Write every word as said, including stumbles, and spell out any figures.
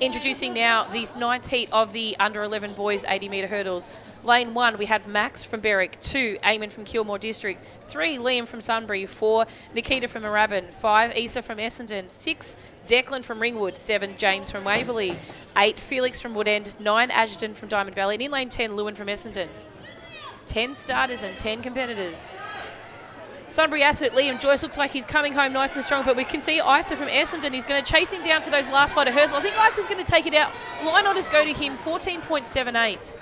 Introducing now the ninth heat of the under eleven boys eighty metre hurdles. Lane one, we had Max from Berwick, two, Eamon from Kilmore District, three, Liam from Sunbury, four, Nikita from Moorabbin, five, Issa from Essendon, six, Declan from Ringwood, seven, James from Waverley, eight, Felix from Woodend, nine, Adgerton from Diamond Valley, and in lane ten, Lewin from Essendon. ten starters and ten competitors. Sunbury athlete Liam Joyce looks like he's coming home nice and strong, but we can see Issa from Essendon. He's going to chase him down for those last fight of hurdles. I think Isa's going to take it out. Line orders go to him, fourteen point seven eight.